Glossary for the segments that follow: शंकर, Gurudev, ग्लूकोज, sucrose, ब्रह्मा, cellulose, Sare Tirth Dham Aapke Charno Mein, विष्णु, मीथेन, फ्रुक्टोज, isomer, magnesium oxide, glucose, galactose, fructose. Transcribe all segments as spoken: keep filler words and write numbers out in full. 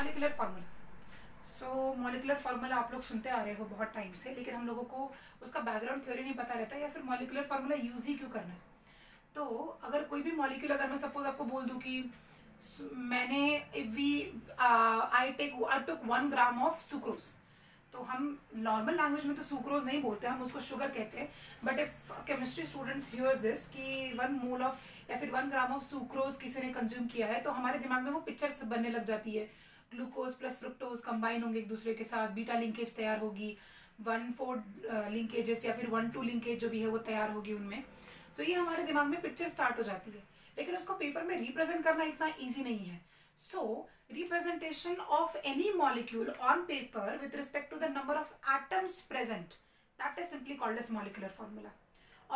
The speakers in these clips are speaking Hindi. Molecular formula. So molecular formula आप लोग सुनते आ रहे हो बहुत टाइम से, लेकिन हम लोगों को उसका बैकग्राउंड थ्योरी नहीं पता रहता है, या फिर मॉलिक्यूलर फार्मूला यूज ही क्यों करना है। तो अगर कोई भी मॉलिक्यूल, अगर मैं सपोज आपको बोल दूँ कि मैंने we I take I took one gram of sucrose, तो हम नॉर्मल लैंग्वेज में तो सुक्रोज नहीं बोलते, हम उसको शुगर कहते हैं। But if chemistry students hears this कि वन मोल ऑफ या फिर वन ग्राम ऑफ सुक्रोज किसी ने कंज्यूम किया है, तो हमारे दिमाग में वो पिक्चर्स बनने लग जाती है। ग्लूकोज प्लस फ्रुक्टोज कंबाइन होंगे एक दूसरे के साथ, बीटा लिंकेज तैयार होगी, वन फोर लिंकेजेस या फिर वन टू लिंकेज जो भी है वो तैयार होगी उनमें। सो so ये हमारे दिमाग में पिक्चर स्टार्ट हो जाती है, लेकिन उसको पेपर में रिप्रेजेंट करना इतना ईजी नहीं है। So, representation of any molecule on paper with respect to the number of atoms present, that is simply called as molecular formula.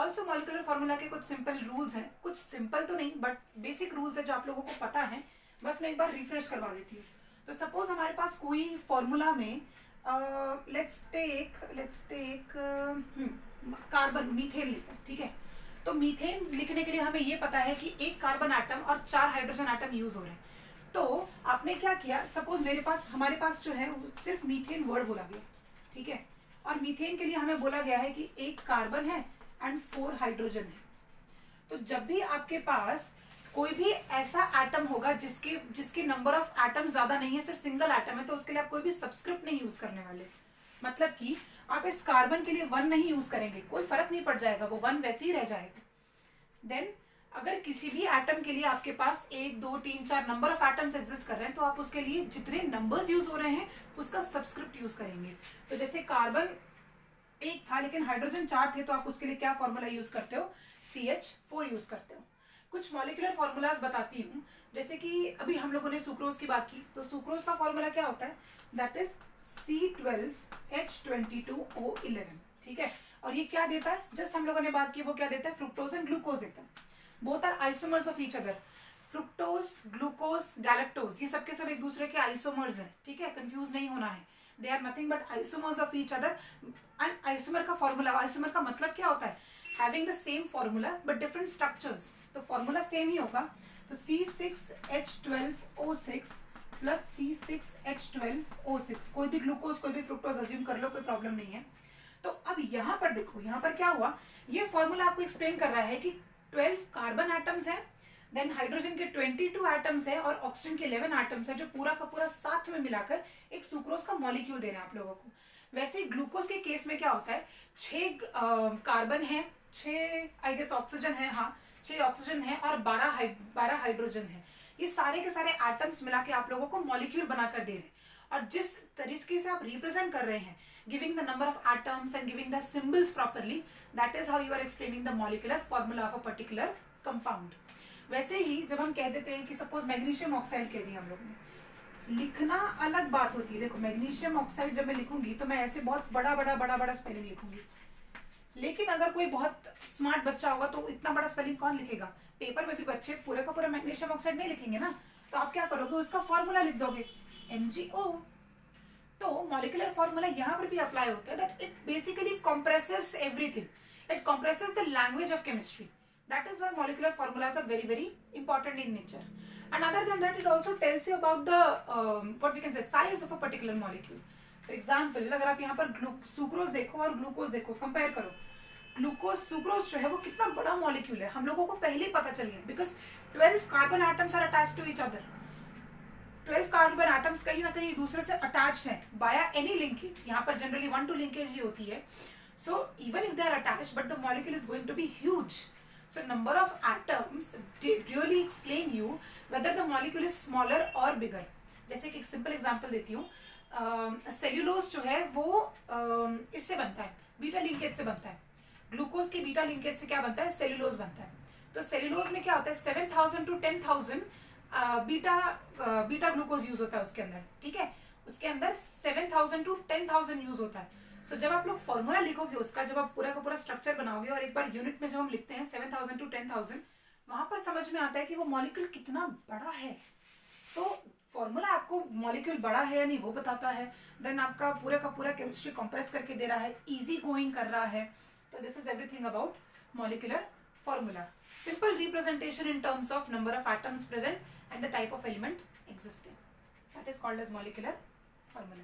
Also, molecular formula के कुछ simple rules हैं, कुछ simple तो नहीं but basic rules हैं जो आप लोगों को पता हैं, बस मैं एक बार refresh करवा देती हूँ। तो suppose हमारे पास कोई formula में uh, let's take let's take uh, hmm, carbon methane लेते हैं, ठीक है। तो methane लिखने के लिए हमें ये पता है कि एक carbon atom और चार hydrogen atom use हो रहे हैं। तो आपने क्या किया, सपोज मेरे पास हमारे पास जो है सिर्फ मीथेन वर्ड बोला गया, ठीक है। और मीथेन के लिए हमें बोला गया है कि एक कार्बन है एंड फोर हाइड्रोजन है। तो जब भी आपके पास कोई भी ऐसा एटम होगा जिसके जिसके नंबर ऑफ एटम ज्यादा नहीं है, सिर्फ सिंगल एटम है, तो उसके लिए आप कोई भी सब्सक्रिप्ट नहीं यूज करने वाले। मतलब कि आप इस कार्बन के लिए वन नहीं यूज करेंगे, कोई फर्क नहीं पड़ जाएगा, वो वन वैसे ही रह जाएगा। देन अगर किसी भी एटम के लिए आपके पास एक दो तीन चार नंबर ऑफ एटम्स एग्जिस्ट कर रहे हैं, तो आप उसके लिए जितने नंबर्स यूज हो रहे हैं उसका सबस्क्रिप्ट यूज करेंगे। तो जैसे कार्बन एक था लेकिन हाइड्रोजन चार थे, तो आप उसके लिए क्या फॉर्मूला यूज करते हो, सी एच फोर यूज करते हो। कुछ मॉलिक्यूलर फॉर्मूलाज बताती हूँ, जैसे कि अभी हम लोगों ने सुक्रोज की बात की, तो सुक्रोज का फॉर्मूला क्या होता है, that is C twelve H twenty two O eleven, ठीक है। और ये क्या देता है, जस्ट हम लोगों ने बात की, वो क्या देता है, फ्रुक्टोज एंड ग्लूकोज देता है। Both are isomers of each other. Fructose, glucose, galactose, ये सबके सब एक दूसरे के isomers हैं, ठीक है, confuse नहीं होना है। They are nothing but isomers of each other. And isomer का formula, isomer का मतलब क्या होता है? Having the same formula but different structures. तो formula same ही होगा। तो C six H twelve O six plus C six H twelve O six. कोई भी glucose, कोई भी fructose assume कर लो, कोई problem नहीं है। तो अब यहाँ पर देखो, यहाँ पर क्या हुआ? ये formula आपको explain कर रहा है कि ट्वेल्व कार्बन एटम्स हैं, देन हाइड्रोजन के बाईस एटम्स हैं और ऑक्सीजन के ग्यारह एटम्स हैं, जो पूरा का पूरा साथ में मिलाकर एक सुक्रोज का मॉलिक्यूल दे रहे हैं आप लोगों को। वैसे ग्लूकोज के केस में क्या होता है, छह कार्बन है, छह आई गेस ऑक्सीजन है, हाँ छह ऑक्सीजन है और बारह बारह हाइड्रोजन है। ये सारे के सारे एटम्स मिला के आप लोगों को मॉलिक्यूल बनाकर दे रहे हैं। और जिस तरीके से आप रिप्रेजेंट कर रहे हैं, giving the number of atoms and giving the symbols properly, that is how you are explaining the molecular formula of a particular compound. वैसे ही जब हम कह देते हैं कि सपोज मैग्नीशियम ऑक्साइड कह दिया हम लोग ने, लिखना अलग बात होती है। देखो मैग्नीशियम ऑक्साइड जब मैं लिखूंगी तो मैं ऐसे बहुत बड़ा बड़ा बड़ा बड़ा स्पेलिंग लिखूंगी, लेकिन अगर कोई बहुत स्मार्ट बच्चा होगा तो इतना बड़ा स्पेलिंग कौन लिखेगा? पेपर में भी बच्चे पूरे का पूरा मैग्नीशियम ऑक्साइड नहीं लिखेंगे ना, तो आप क्या करोगे, उसका फॉर्मूला लिख दोगे एम जी ओ। तो मॉलिक्यूलर फॉर्मूला यहाँ पर भी अप्लाई होता है, that it basically compresses everything, it compresses the language of chemistry. That is why molecular formulas are very very important in nature, and other than that it also tells you about the what we can say size of a particular molecule. For example अगर आप यहाँ पर सुक्रोज देखो और ग्लूकोज देखो, कंपेयर करो, ग्लूकोज सुक्रोज जो है वो कितना बड़ा मॉलिक्यूल है, हम लोगों को पहले ही पता चल गया, because twelve carbon atoms are attached to each other. Twelve carbon atoms कहीं ना कहीं दूसरे से अटैच्ड हैं बाया एनी लिंकेज, यहाँ पर जनरली वन टू लिंकेज ही होती है। So even if they are attached but the molecule is going to be huge. So number of atoms really explain you whether the molecule is smaller और बिगर। जैसे कि एक सिंपल एग्जांपल देती हूँ, सेल्यूलोज जो है वो uh, इससे बनता है, बीटा लिंकेज से बनता है। ग्लूकोज के बीटा लिंकेज से क्या बनता है, सेल्यूलोज बनता है। तो सेल्यूलोज में क्या होता है, seven thousand to ten thousand beta beta ग्लूकोज use होता है उसके अंदर, ठीक है। उसके अंदर seven thousand to ten thousand use होता है। सो so, जब आप लोग फॉर्मूला लिखोगे उसका, जब आप पूरा का पूरा स्ट्रक्चर बनाओगे और एक बार यूनिट में जब हम लिखते हैं seven thousand to ten thousand, वहां पर समझ में आता है कि वो मॉलिक्यूल कितना बड़ा है। सो so, फॉर्मूला आपको मॉलिक्यूल बड़ा है या नहीं वो बताता है, देन आपका पूरा का पूरा केमिस्ट्री कंप्रेस करके दे रहा है, ईजी गोइंग कर रहा है। तो this is everything about molecular formula, simple representation in terms of number of atoms present and the type of element existing. That is called as molecular formula.